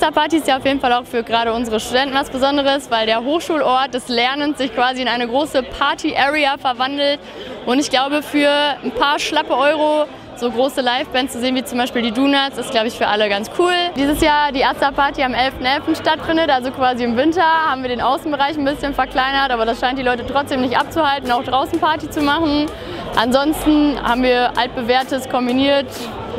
AStA-Party ist ja auf jeden Fall auch für gerade unsere Studenten was Besonderes, weil der Hochschulort des Lernens sich quasi in eine große Party-Area verwandelt. Und ich glaube, für ein paar schlappe Euro so große Live-Bands zu sehen, wie zum Beispiel die Donuts, ist, glaube ich, für alle ganz cool. Dieses Jahr die AStA-Party am 11.11. stattfindet, also quasi im Winter, haben wir den Außenbereich ein bisschen verkleinert, aber das scheint die Leute trotzdem nicht abzuhalten, auch draußen Party zu machen. Ansonsten haben wir altbewährtes kombiniert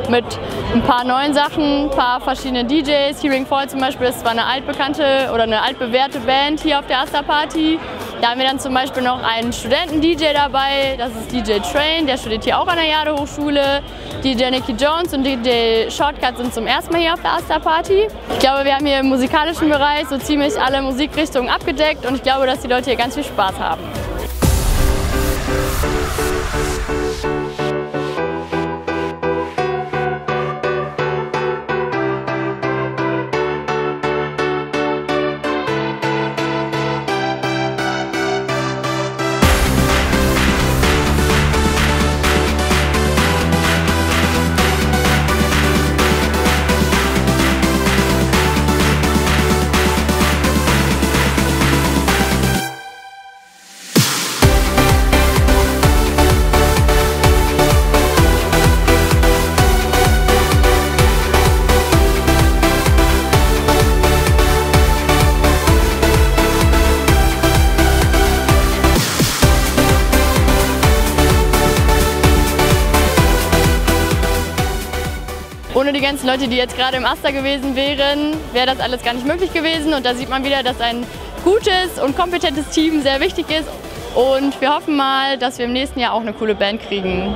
mit ein paar neuen Sachen, ein paar verschiedene DJs. Hearing Fall zum Beispiel ist zwar eine altbekannte oder eine altbewährte Band hier auf der AStA-Party. Da haben wir dann zum Beispiel noch einen Studenten-DJ dabei, das ist DJ Train, der studiert hier auch an der Jade Hochschule. DJ Nikki Jones und DJ Shortcut sind zum ersten Mal hier auf der AStA-Party. Ich glaube, wir haben hier im musikalischen Bereich so ziemlich alle Musikrichtungen abgedeckt und ich glaube, dass die Leute hier ganz viel Spaß haben. Ohne die ganzen Leute, die jetzt gerade im AStA gewesen wären, wäre das alles gar nicht möglich gewesen. Und da sieht man wieder, dass ein gutes und kompetentes Team sehr wichtig ist. Und wir hoffen mal, dass wir im nächsten Jahr auch eine coole Band kriegen.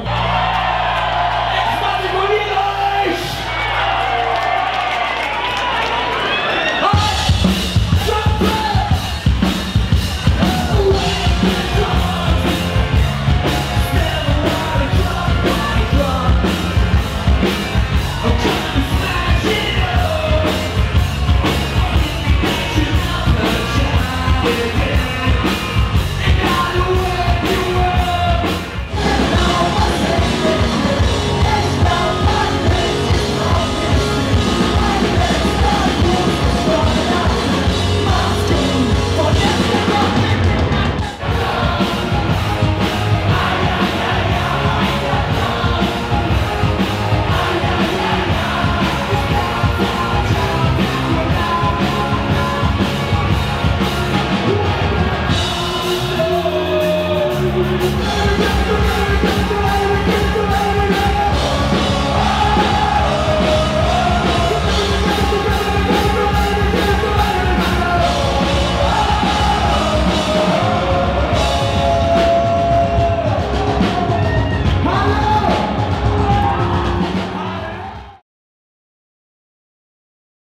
Yeah.